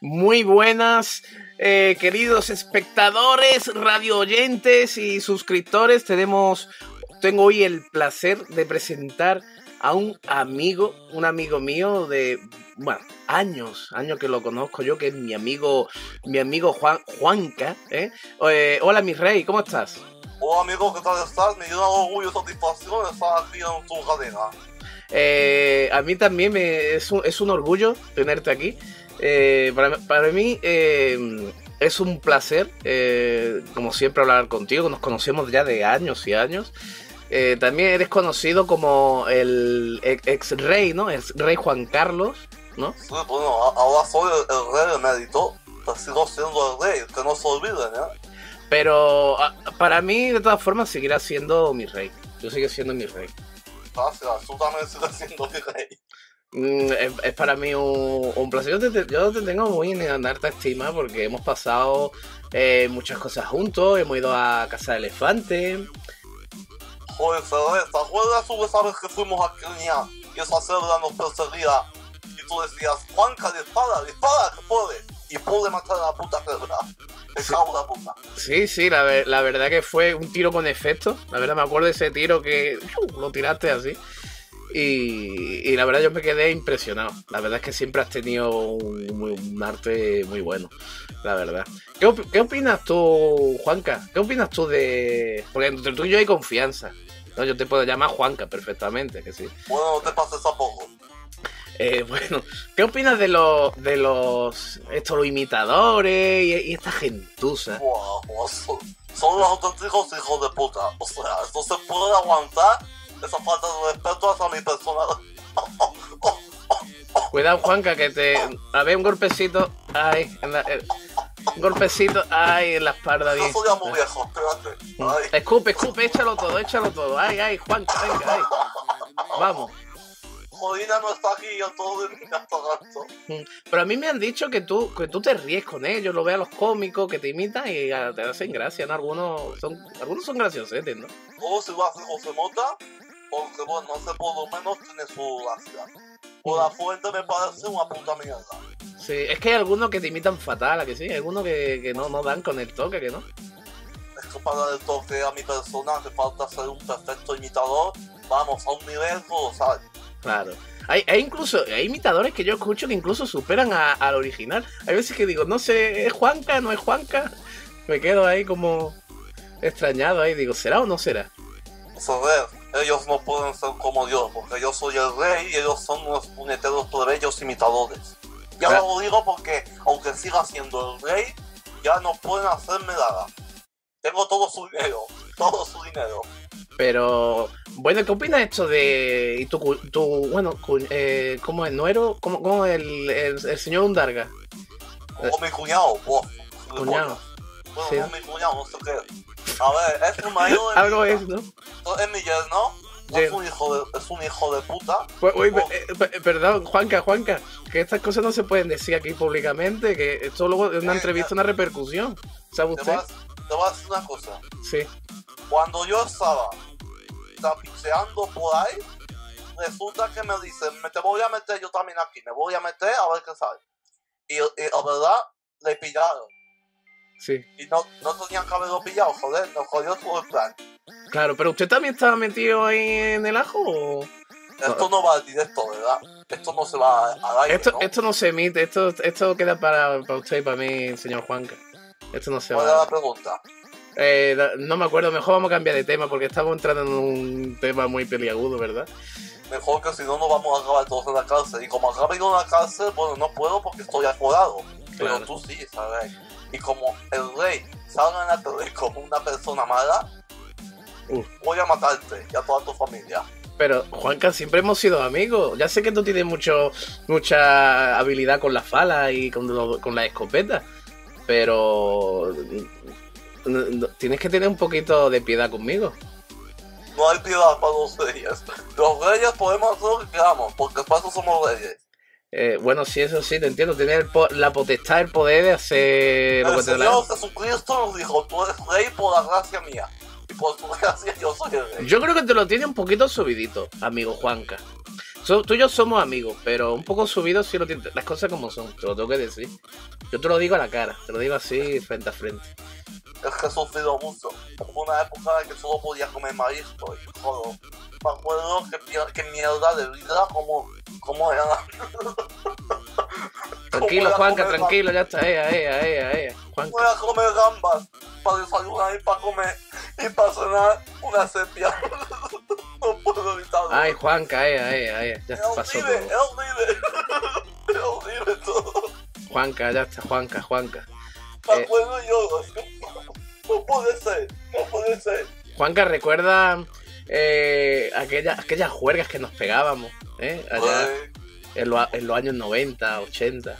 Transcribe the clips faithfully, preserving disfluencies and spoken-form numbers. Muy buenas, eh, queridos espectadores, radio oyentes y suscriptores. Tenemos, tengo hoy el placer de presentar a un amigo, un amigo mío de, bueno, años, años que lo conozco yo, que es mi amigo, mi amigo Juan, Juanca, ¿eh? Eh, hola, mi rey, ¿cómo estás? Hola, amigo, ¿qué tal estás? Me llena de orgullo y satisfacción estar aquí en tu cadena. Eh, a mí también me, es, un, es un orgullo tenerte aquí. Eh, para, para mí eh, es un placer, eh, como siempre, hablar contigo. Nos conocemos ya de años y años. Eh, también eres conocido como el ex rey, ¿no? El rey Juan Carlos, ¿no? Sí, bueno, ahora soy el, el rey emérito, pero sigo siendo el rey, que no se olviden, ¿eh? Pero para mí, de todas formas, seguirá siendo mi rey. Yo sigo siendo mi rey. Gracias, tú también sigues siendo mi rey. Es, es para mí un, un placer. Yo te, yo te tengo muy en alta estima porque hemos pasado eh, muchas cosas juntos. Hemos ido a Casa de Elefante. Joder, Ferrer, ¿te acuerdas tú que sabes que fuimos a Kenia y esa cerda nos perseguía? Y tú decías, Juanca, dispara, dispara, que puedes. Y pude matar a la puta cerda. Me cago en la puta. Sí, sí, la, ver, la verdad que fue un tiro con efecto. La verdad me acuerdo de ese tiro que uh, lo tiraste así. Y, y la verdad yo me quedé impresionado. La verdad es que siempre has tenido un, un arte muy bueno, la verdad. ¿Qué, op ¿Qué opinas tú, Juanca? ¿Qué opinas tú de...? Porque entre tú y yo hay confianza, ¿no? Yo te puedo llamar Juanca perfectamente, que sí. Bueno, no te pases a poco. Eh, bueno, ¿qué opinas de los... de los... estos, los imitadores y, y esta gentuza? Wow, son, son los auténticos hijos de puta. O sea, esto se puede aguantar. Esa falta de respeto hacia mi persona. Cuidado, Juanca, que te... A ver, un golpecito. Ay, en la... un golpecito. Ay, en la espalda. Yo soy ya muy viejo, espérate. Ay. Escupe, escupe, échalo todo, échalo todo. Ay, ay, Juanca, venga, ay. Vamos. Jodina no está aquí, yo todo de mi gasto. Pero a mí me han dicho que tú, que tú te ríes con ellos. Lo veo a los cómicos que te imitan y te hacen gracia, ¿no? Algunos son, algunos son graciosetes, ¿no? O si vas a José Mota, porque bueno, hace por lo menos tiene su gracia. Por la fuente me parece una puta mierda. Sí, es que hay algunos que te imitan fatal, ¿a que sí? Hay algunos que, que no, no dan con el toque, que no. Es que para el toque a mi persona te falta ser un perfecto imitador. Vamos, a un nivel, ¿sabes? Claro. Hay, hay incluso, hay imitadores que yo escucho que incluso superan a, al original. Hay veces que digo, no sé, ¿es Juanca? ¿No es Juanca? Me quedo ahí como extrañado ahí, digo, ¿será o no será? Pues a ver, ellos no pueden ser como Dios, porque yo soy el rey y ellos son unos puñeteros plebeyos imitadores. Ya ¿verdad? Lo digo porque, aunque siga siendo el rey, ya no pueden hacerme nada. Tengo todo su dinero, todo su dinero. Pero, bueno, ¿qué opinas esto de...? Y tu, tu bueno, eh, ¿cómo es? ¿Nuero? ¿Cómo, cómo es el, el, el señor Undarga? O mi cuñado, vos. Cuñado. Bueno, sí. No, mi cuñado, no sé qué. A ver, es un marido de... Algo es, ¿no? Es mi yerno, yeah. Es, un hijo de, es un hijo de puta. Pues, uy, eh, perdón, Juanca, Juanca, que estas cosas no se pueden decir aquí públicamente, que esto luego en una sí, entrevista, una repercusión, ¿sabe usted? Te vas, te vas a decir una cosa. Sí. Cuando yo estaba tapicheando por ahí, resulta que me dicen, me te voy a meter yo también aquí, me voy a meter a ver qué sale. Y, y la verdad, le pillaron. Sí. Y no, no tenían que haberlo pillado, joder, nos jodió todo el plan. Claro, pero ¿usted también estaba metido ahí en el ajo o...? Esto no va al directo, ¿verdad? Esto no se va al aire, esto, ¿no? Esto no se emite, esto, esto queda para, para usted y para mí, señor Juanca. Esto no se va. ¿Cuál era la pregunta? Eh, no me acuerdo, mejor vamos a cambiar de tema porque estamos entrando en un tema muy peliagudo, ¿verdad? Mejor que si no nos vamos a acabar todos en la cárcel. Y como acabo de ir a la cárcel, bueno, no puedo porque estoy apurado. Pero claro, tú sí, ¿sabes? Y como el rey salga en la tele como una persona mala, uh. voy a matarte y a toda tu familia. Pero, Juanca, siempre hemos sido amigos. Ya sé que tú tienes mucho, mucha habilidad con las falas y con, lo, con las escopetas, pero... tienes que tener un poquito de piedad conmigo. No hay piedad para los reyes. Los reyes podemos hacer lo que queramos, porque para eso somos reyes. Eh, bueno, sí, eso sí, te entiendo. Tener po la potestad, el poder de hacer lo que te da. El Señor Jesucristo nos dijo, tú eres rey por la gracia mía. Y por tu gracia yo soy el rey. Yo creo que te lo tiene un poquito subidito, amigo Juanca. So, tú y yo somos amigos, pero un poco subidos sí lo tienes. Las cosas como son, te lo tengo que decir. Yo te lo digo a la cara, te lo digo así, frente a frente. Es que he sufrido abuso. Hubo una época en que solo podía comer marisco y joder. Me acuerdo que, que mierda de vida, como, como era. Tranquilo, Juanca, tranquilo, ya está, ea, ea, ea, ea. Voy a comer gambas para desayunar y para comer y para cenar una sepia. No puedo evitarlo. Ay, Juanca, ea, ea, ea. Ya pasó todo. Él vive, él vive, él vive todo. Juanca, ya está, Juanca, Juanca. Me acuerdo yo, no puede ser, no puede ser. Juanca, recuerda eh, aquellas, aquellas juergas que nos pegábamos, ¿eh? Allá. Ay. En los, en los años noventa, ochenta.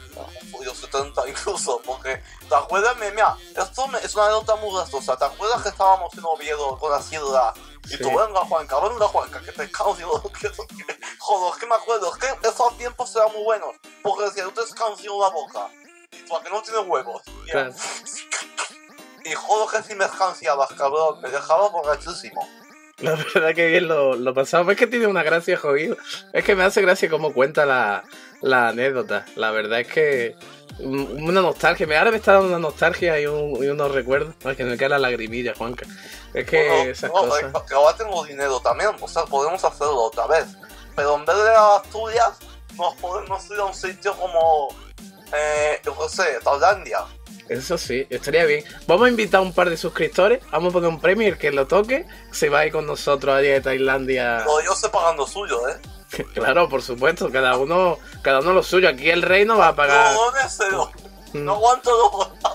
Yo setenta incluso, porque te acuerdas, mira, esto me, es una nota muy graciosa. ¿Te acuerdas que estábamos en Oviedo con la sierra? Y sí. Tú, venga Juanca, venga Juanca, que te canso. Que, que, joder, que me acuerdo, que esos tiempos eran muy buenos. Porque decía, tú te canso la boca. Y tú, ¿a que no tienes huevos? Claro. Y joder, que si me escanciabas, cabrón, me dejabas borrachísimo. La verdad que bien lo, lo pasamos. Es que tiene una gracia, jodido. Es que me hace gracia cómo cuenta la, la anécdota. La verdad es que una nostalgia. Ahora me está dando una nostalgia y, un, y unos recuerdos. Ay, que me cae la lagrimilla, Juanca. Es que bueno, esas no, cosas... No, ahora tengo dinero también. O sea, podemos hacerlo otra vez. Pero en vez de Asturias, nos podemos ir a un sitio como... Eh, yo no sé, Tailandia. Eso sí, estaría bien. Vamos a invitar a un par de suscriptores, vamos a poner un premio y el que lo toque se va a ir con nosotros allá de Tailandia. No, yo sé pagando suyo, ¿eh? Claro, por supuesto, cada uno cada uno lo suyo. Aquí el reino va a pagar... No, no, deseo. No aguanto los...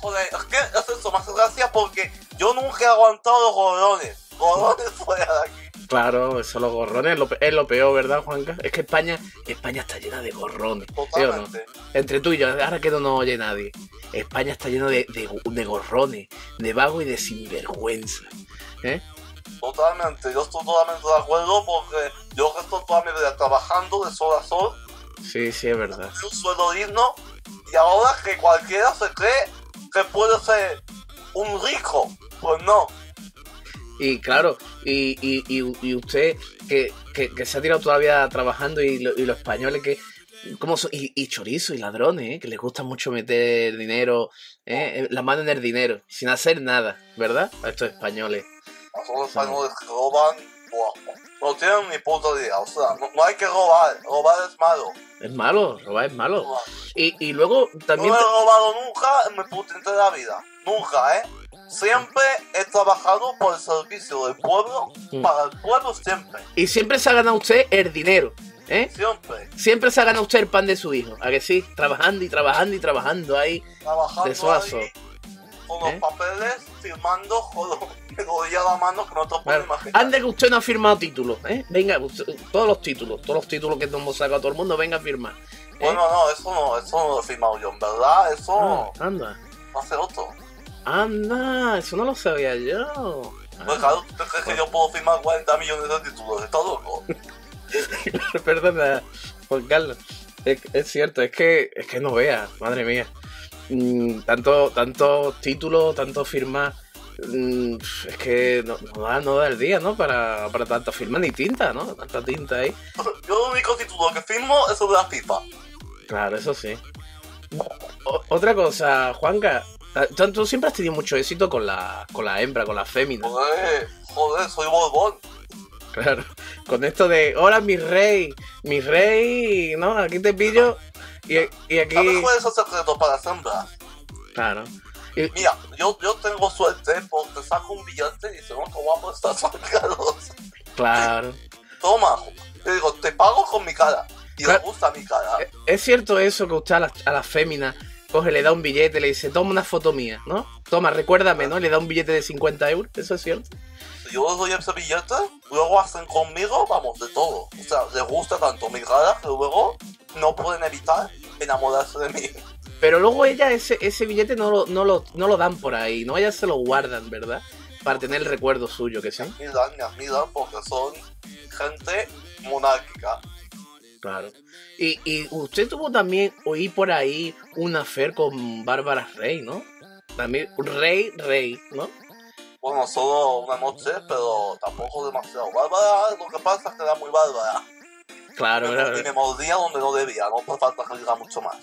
Joder, es que es eso, más gracia porque yo nunca he aguantado los gorrones. Gorrones fuera de aquí. Claro, eso, los gorrones es lo peor, ¿verdad, Juanca? Es que España España está llena de gorrones. Totalmente. ¿Sí o no? Entre tú y yo, ahora que no nos oye nadie. España está llena de, de, de gorrones, de vago y de sinvergüenza. ¿Eh? Totalmente, yo estoy totalmente de acuerdo porque yo que estoy toda mi vida trabajando de sol a sol. Sí, sí, es verdad. Un sueldo digno y ahora que cualquiera se cree que puede ser un rico, pues no. Y claro, y, y, y, y usted que, que, que se ha tirado toda la vida trabajando y, lo, y los españoles que... ¿Cómo son? Y, y chorizo y ladrones, ¿eh? Que les gusta mucho meter dinero, ¿eh? La mano en el dinero, sin hacer nada, ¿verdad? A estos españoles. A todos los españoles que roban, no tienen ni puta idea, o sea, no, no hay que robar, robar es malo. Es malo, robar es malo. Y, y luego también... No me he robado nunca en mi puta entera vida, nunca, ¿eh? Siempre he trabajado por el servicio del pueblo, mm. para el pueblo siempre. Y siempre se ha ganado usted el dinero, ¿eh? Siempre. Siempre se ha ganado usted el pan de su hijo, ¿a que sí? Trabajando y trabajando y trabajando ahí, trabajando de suazo. Ahí, con los ¿Eh? papeles, firmando, joder, me dolía la mano que no te puedo imaginar. Antes que usted no ha firmado títulos, ¿eh? Venga, usted, todos los títulos, todos los títulos que hemos sacado a todo el mundo, venga a firmar. ¿Eh? Bueno, no, eso no, eso no lo he firmado yo, en verdad, eso... No, anda. Va a ser otro. Anda, eso no lo sabía yo. Pues claro, ¿tú crees que yo puedo firmar cuarenta millones de títulos? ¿Estás loco? Perdona, Juan Carlos. Es, es cierto, es que, es que no veas, madre mía. Mm, tanto, tanto títulos, tanto firmas. Mm, es que no, no, da, no da el día, ¿no? Para, para tanta firma ni tinta, ¿no? Tanta tinta ahí. Yo el único título que firmo es el de la FIFA. Claro, eso sí. O, otra cosa, Juanca. Tú siempre has tenido mucho éxito con la, con la hembra, con la fémina. Joder, joder, soy Borbón. Claro, con esto de, hola mi rey, mi rey, ¿no? Aquí te pillo y, y aquí... A mí fue esos secretos para las hembras. Claro. Y... Mira, yo, yo tengo suerte porque saco un billete y digo, qué guapo estás, sacados. Claro. Toma, te digo, te pago con mi cara y claro. Le gusta mi cara. Es cierto eso que usted a las la féminas... Coge, le da un billete, le dice, toma una foto mía, ¿no? Toma, recuérdame, ¿no? Le da un billete de cincuenta euros, ¿eso es cierto? Si yo les doy ese billete, luego hacen conmigo, vamos, de todo. O sea, les gusta tanto mi cara que luego no pueden evitar enamorarse de mí. Pero luego ella ese, ese billete no lo, no, lo, no lo dan por ahí, ¿no? Ellas se lo guardan, ¿verdad? Para tener el recuerdo suyo, que sí. Ni dan, ni dan, porque son gente monárquica. Claro. Y, y usted tuvo también, oí por ahí, un affair con Bárbara Rey, ¿no? También, Rey, Rey, ¿no? Bueno, solo una noche, pero tampoco demasiado. Bárbara, lo que pasa es que era muy bárbara. Claro, claro. Y me mordía donde no debía, no hace falta que diga mucho más.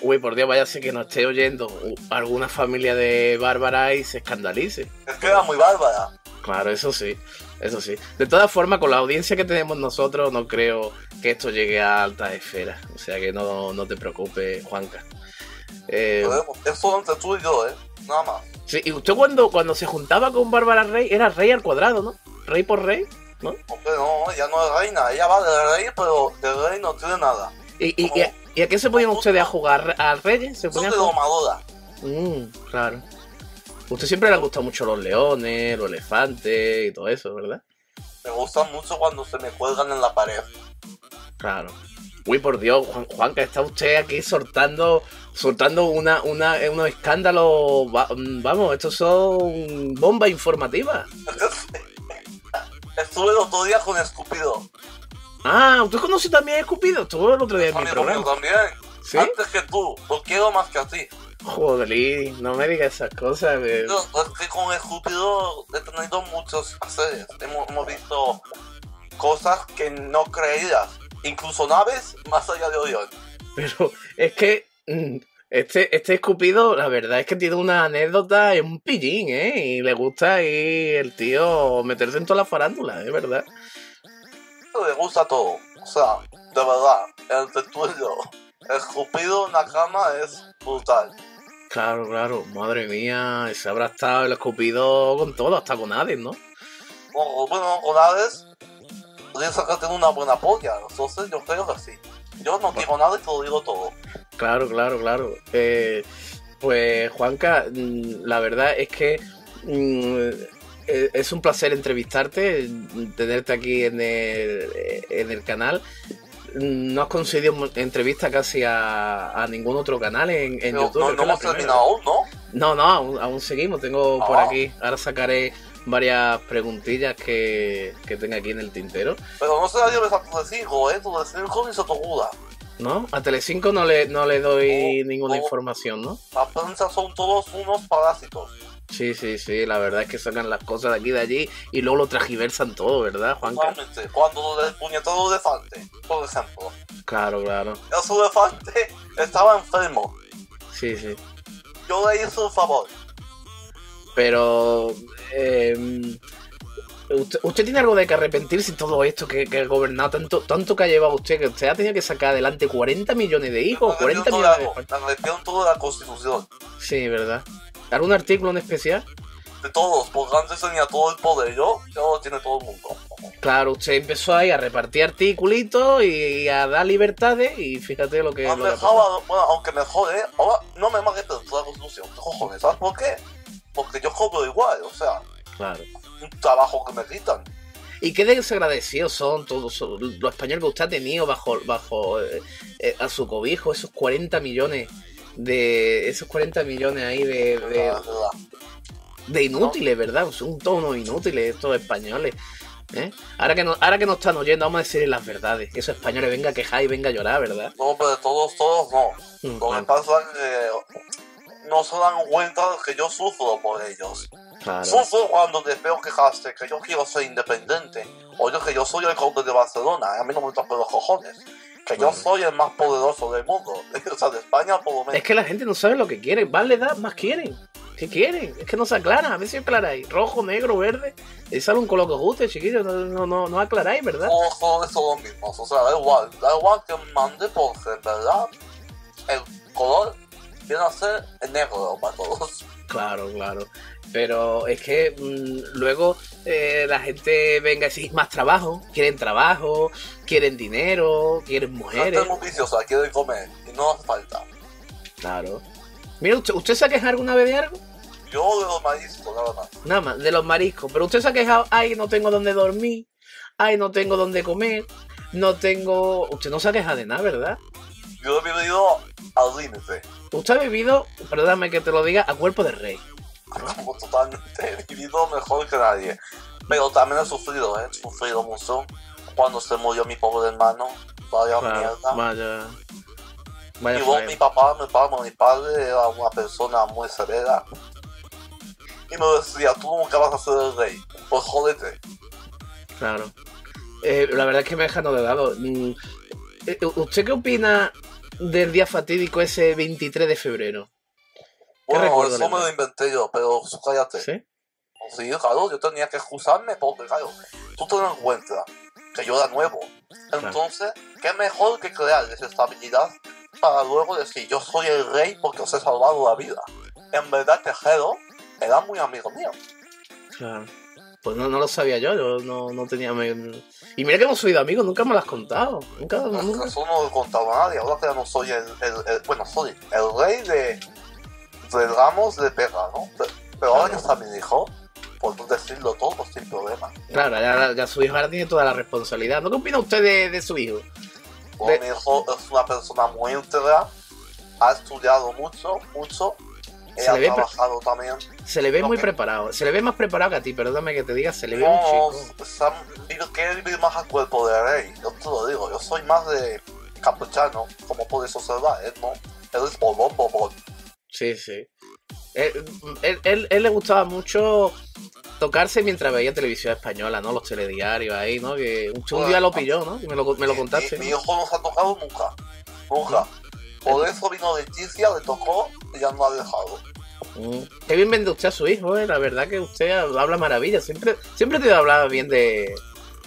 Uy, por Dios, váyase que nos esté oyendo alguna familia de Bárbara y se escandalice. Es que era muy bárbara. Claro, eso sí, eso sí. De todas formas, con la audiencia que tenemos nosotros, no creo que esto llegue a altas esferas. O sea que no, no te preocupes, Juanca. Eh, es solo entre tú y yo, ¿eh? Nada más. Sí, y usted cuando, cuando se juntaba con Bárbara Rey, era rey al cuadrado, ¿no? Rey por rey, ¿no? Hombre, no, ella no es reina. Ella va de rey, pero de rey no tiene nada. ¿Y, y, y, a, ¿y a qué se ponían ustedes a jugar? ¿A reyes? ¿Se ponían de domadora? Mm, claro. A usted siempre le han gustado mucho los leones, los elefantes y todo eso, ¿verdad? Me gustan mucho cuando se me cuelgan en la pared. Claro. Uy, por Dios, Juan, Juanca, está usted aquí soltando, soltando una, una, unos escándalos. Vamos, estos son bombas informativas. Estuve el otro día con Escupido. Ah, ¿usted conoce también a Escupido? Estuve el otro día en mi programa. También. ¿Sí? Antes que tú, lo quiero más que a ti. Joder, no me digas esas cosas. Bebé. Yo, es que con Escupido he tenido muchos haceres. Hemos, hemos visto cosas que no creías, incluso naves más allá de Orión. Pero es que este, este Escupido, la verdad es que tiene una anécdota, es un pillín, ¿eh? Y le gusta ahí el tío meterse en toda la farándula, ¿eh? ¿Verdad? Le gusta todo. O sea, de verdad, entre tú y yo, Escupido en la cama es brutal. Claro, claro, madre mía, se habrá estado el Escupido con todo, hasta con Hades, ¿no? Bueno, bueno, con Hades, piensa que tiene una buena polla, entonces yo creo que sí. Yo no digo nada y te lo digo todo. Claro, claro, claro. Eh, pues, Juanca, la verdad es que mm, es un placer entrevistarte, tenerte aquí en el, en el canal. No has conseguido entrevista casi a, a ningún otro canal en, en no, YouTube. No, no hemos terminado aún, ¿no? No, no, aún, aún seguimos. Tengo ah. por aquí. Ahora sacaré varias preguntillas que, que tenga aquí en el tintero. Pero no se la lleves a Telecinco, ¿eh? Telecinco ni se te acuda. No, a Telecinco no le, no le doy no, ninguna no. información, ¿no? La prensa son todos unos parásitos. Sí, sí, sí, la verdad es que sacan las cosas de aquí y de allí y luego lo tragiversan todo, ¿verdad, Juanca? Cuando el puñetado de elefante, por ejemplo. Claro, claro. Ese elefante estaba enfermo. Sí, sí. Yo le hice un favor. Pero, eh, usted, usted tiene algo de que arrepentirse de todo esto que, que ha gobernado, tanto, tanto que ha llevado usted, que usted ha tenido que sacar adelante cuarenta millones de hijos, cuarenta millones de hijos. Arrepentirse toda la Constitución. Sí, ¿verdad? ¿Algún artículo en especial? De todos, porque antes tenía todo el poder, yo, yo lo tiene todo el mundo. Claro, usted empezó ahí a repartir articulitos y a dar libertades y fíjate lo que... No, lo dejaba, bueno, aunque me jode, ahora no me magues la Constitución, cojones, ¿sabes por qué? Porque yo cobro igual, o sea, claro, un trabajo que me quitan. ¿Y qué desagradecidos son todos los españoles que usted ha tenido bajo, bajo eh, eh, a su cobijo, esos cuarenta millones? De esos cuarenta millones ahí de, de, de inútiles, ¿verdad? Un tono inútiles estos españoles, ¿eh? Ahora que no, ahora que no están oyendo, vamos a decirles las verdades. Esos españoles, venga a quejar y venga a llorar, ¿verdad? No, pero todos, todos no. Lo que pasa es que no se dan cuenta que yo sufro por ellos. Claro. Sufro cuando les veo quejarse, que yo quiero ser independiente. O yo que yo soy el conde de Barcelona, a mí no me tocan los cojones. Que bueno, yo soy el más poderoso del mundo, o sea, de España por lo menos. Es que la gente no sabe lo que quiere, más le da, más quieren. ¿Qué quieren? Es que no se aclaran, a ver si aclaráis. Rojo, negro, verde, y sale un color que guste, chiquillos, no, no, no, no aclaráis, ¿verdad? Todos son eso los mismos, o sea, da igual, da igual que mande porque, ¿verdad? El color viene a ser el negro para todos. Claro, claro. Pero es que mmm, luego eh, la gente venga a decir más trabajo, quieren trabajo, quieren dinero, quieren mujeres. No estamos viciosos, quieren comer y no hace falta. Claro. Mira, ¿usted, usted se ha quejado alguna vez de algo? Yo de los mariscos, nada más. Nada más, de los mariscos. Pero usted se ha quejado, ay, no tengo dónde dormir, ay, no tengo dónde comer, no tengo... Usted no se ha quejado de nada, ¿verdad? Yo he vivido al límite. Usted ha vivido, perdóname que te lo diga, a cuerpo de rey. Como totalmente he vivido mejor que nadie. Pero también he sufrido, ¿eh? He sufrido mucho. Cuando se murió mi pobre hermano, vaya claro, mierda. Vaya. Vaya y vos, mi papá, mi papá, mi padre era una persona muy severa. Y me decía, tú nunca vas a ser el rey. Pues jódete. Claro. eh, la verdad es que me ha dejado de lado. ¿Usted qué opina del día fatídico ese veintitrés de febrero? Bueno, eso me lo inventé yo, pero cállate. ¿Sí? Sí, claro, yo tenía que excusarme porque, claro, tú te lo encuentras, que yo era nuevo. Entonces, claro, ¿qué mejor que crear desestabilidad para luego decir yo soy el rey porque os he salvado la vida? En verdad, Tejero era muy amigo mío. Claro. Pues no, no lo sabía yo, yo no, no tenía... Y mira que hemos sido amigos, nunca me lo has contado. Nunca, nunca... No, eso no lo he contado a nadie, ahora que ya no soy el... el, el bueno, soy el rey de... de Ramos de Pega, ¿no? Pero claro, ahora que está mi hijo, por decirlo todo sin problema. Claro, ya, ya su hijo ahora tiene toda la responsabilidad. ¿No qué opina usted de, de su hijo? Bueno, de... mi hijo es una persona muy íntegra, ha estudiado mucho, mucho... Se le, ve también. se le ve no, muy que... preparado, se le ve más preparado que a ti, perdóname que te diga, se le no, ve un chico. Sam, yo quiero vivir más al cuerpo de rey, yo te lo digo, yo soy más de capuchano, como podéis observar, ¿eh? ¿No? Él es bolón, bolón. Sí, sí. Él, él, él, él le gustaba mucho tocarse mientras veía televisión española, ¿no? Los telediarios ahí, ¿no? Que un bueno, día lo pilló, ¿no? Y me lo, me lo contaste. Mi, mi hijo no se ha tocado nunca, nunca. Por eso vino Leticia, le tocó y ya no ha dejado. Mm. Qué bien vende usted a su hijo, eh. La verdad que usted habla maravilla. Siempre, siempre te he hablado bien de,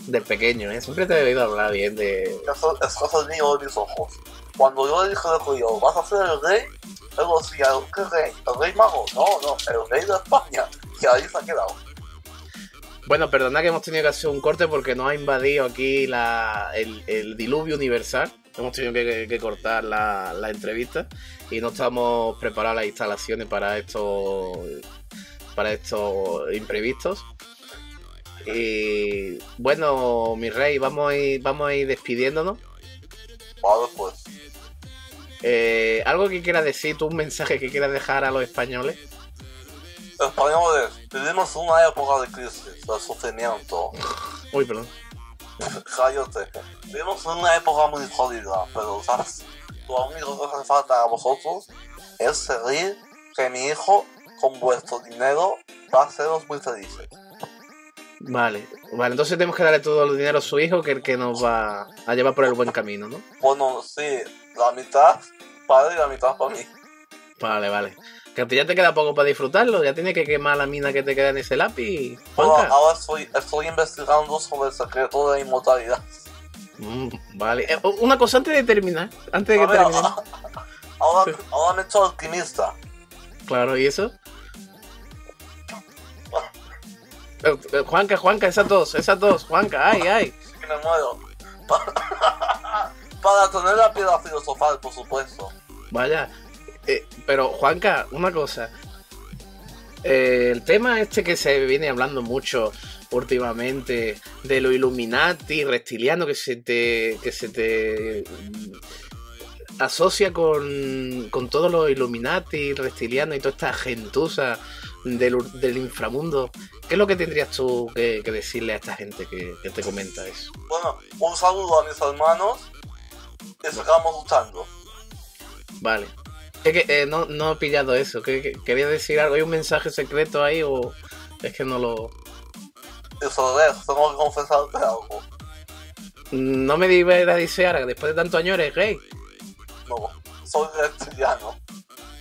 del pequeño, eh. Siempre te he oído hablar bien de... Eso, eso es el niño de mis ojos. Cuando yo le dije de cuyo, ¿vas a ser el rey? Él decía, ¿qué rey? ¿El rey mago? No, no, el rey de España. Y ahí se ha quedado. Bueno, perdona que hemos tenido que hacer un corte porque nos ha invadido aquí la, el, el diluvio universal. Hemos tenido que, que cortar la, la entrevista y no estamos preparados las instalaciones para estos para estos imprevistos. Y bueno, mi rey, vamos a ir, vamos a ir despidiéndonos. Vale, pues. Eh, ¿Algo que quieras decir tú, un mensaje que quieras dejar a los españoles? Españoles, vivimos una época de crisis, de sufrimiento. Uy, perdón. Cállate. Vivimos en una época muy jodida, pero sabes, lo único que hace falta a vosotros es seguir, que mi hijo con vuestro dinero va a seros muy felices. Vale, vale, entonces tenemos que darle todo el dinero a su hijo, que el que nos va a llevar por el buen camino, ¿no? Bueno, sí, la mitad para y la mitad para mí. Vale, vale. Que ya te queda poco para disfrutarlo, ya tienes que quemar la mina que te queda en ese lápiz. Ahora, ahora estoy, estoy investigando sobre el secreto de la inmortalidad. Mm, vale, eh, una cosa antes de terminar, antes de que termine. Ahora, ahora, sí. ahora me he hecho alquimista. Claro, ¿y eso? eh, eh, Juanca, Juanca, esa tos, esa tos, Juanca, ay, ay. Que me muero. Para tener la piedra filosofal, por supuesto. Vaya. Eh, pero Juanca, una cosa, eh, el tema este que se viene hablando mucho últimamente de lo Illuminati, reptiliano, que se te que se te asocia con, con todos los Illuminati, reptilianos y toda esta gentuza del, del inframundo, ¿qué es lo que tendrías tú que, que decirle a esta gente que, que te comenta eso? Bueno, un saludo a mis hermanos y sigamos gustando. Vale. Es que eh, no, no he pillado eso. ¿Qué, qué, ¿Quería decir algo? ¿Hay un mensaje secreto ahí o es que no lo...? Eso es, tengo que confesarte algo. No me divertisear, después de tantos años eres gay. No, soy reptiliano.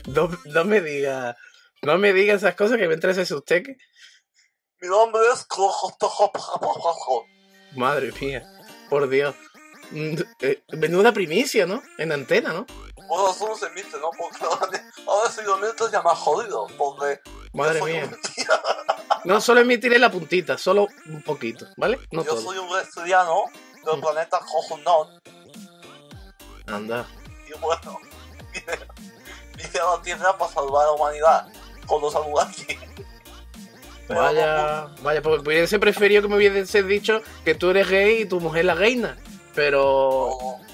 No, no me diga... No me diga esas cosas que me entres ese usted. Que... Mi nombre es... Madre mía, por Dios. Menuda primicia, ¿no? En antena, ¿no? Bueno, eso no se emite, ¿no? Porque ahora si lo emite ya más jodido, porque... Madre mía. No, solo emitiré la puntita, solo un poquito, ¿vale? No yo todo. Soy un reptiliano del mm. planeta Jojunón. Anda. Y bueno, vine, vine a la Tierra para salvar a la humanidad, con los Anunnaki. Vaya, vaya, porque hubiese preferido que me hubiese dicho que tú eres gay y tu mujer es la reina, pero... No.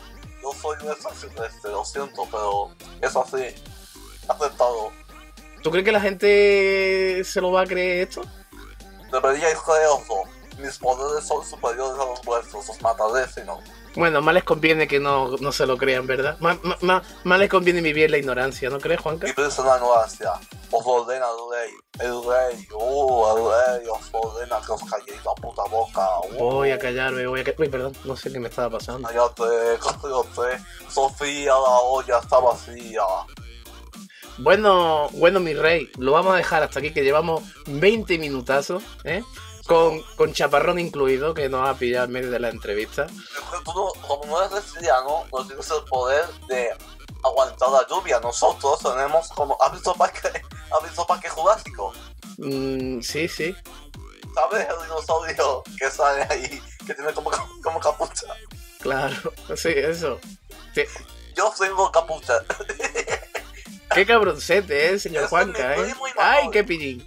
Yo soy un extraterrestre, lo siento, pero es así, aceptado. ¿Tú crees que la gente se lo va a creer esto? Deberíais creerlo. Mis poderes son superiores a los vuestros, os mataré si no. Bueno, más les conviene que no, no se lo crean, ¿verdad? Más, más, más les conviene vivir la ignorancia, ¿no crees, Juanca? Y presa la ignorancia, os ordena el rey, el rey, uh, el rey, os ordena que os calléis la puta boca. Uh. Voy a callarme, voy a callarme, uy, perdón, no sé qué me estaba pasando. Cállate, cállate, Sofía, la olla está vacía. Bueno, bueno, mi rey, lo vamos a dejar hasta aquí, que llevamos veinte minutazos, ¿eh? Con, con chaparrón incluido, que nos va a pillar en medio de la entrevista. Tú no, como no eres cristiano, no tienes el poder de aguantar la lluvia. Nosotros tenemos como... ¿Has visto Parque, ¿has visto Parque Jurásico? Mm, sí, sí. ¿Sabes el dinosaurio que sale ahí, que tiene como, como capucha? Claro, sí, eso. Sí. Yo tengo capucha. Qué cabroncete, eh, señor Juanca, eh. Ay, qué pillín.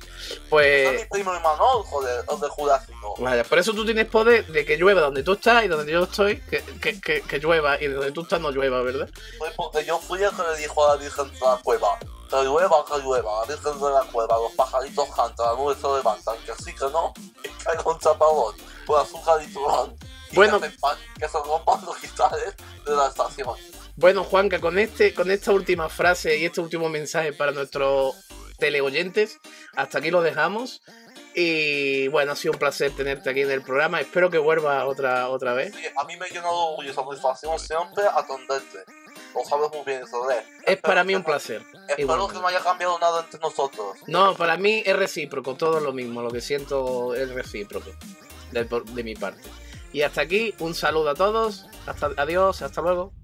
Pues... Eso es mi primo Imanol, joder, de Jurásico. Vale, por eso tú tienes poder de que llueva donde tú estás y donde yo estoy, que, que, que, que llueva, y donde tú estás no llueva, ¿verdad? Pues porque yo fui el que le dijo a la Virgen de la Cueva, que llueva, que llueva, la Virgen de la Cueva, los pajaritos cantan, las nubes se levantan, que sí, que no, y cae con chaparrón, con azúcar y turrón, y bueno, que, pan, que se rompan los cristales de la estación. Bueno, Juanca, con, este, con esta última frase y este último mensaje para nuestros teleoyentes, hasta aquí lo dejamos. Y bueno, ha sido un placer tenerte aquí en el programa. Espero que vuelvas otra, otra vez. Sí, a mí me ha llenado de satisfacción siempre atenderte. Lo sabes muy bien, eso es. Es para mí un placer. Espero igualmente que no haya cambiado nada entre nosotros. No, para mí es recíproco, todo es lo mismo. Lo que siento es recíproco de, de mi parte. Y hasta aquí, un saludo a todos. Hasta, adiós, hasta luego.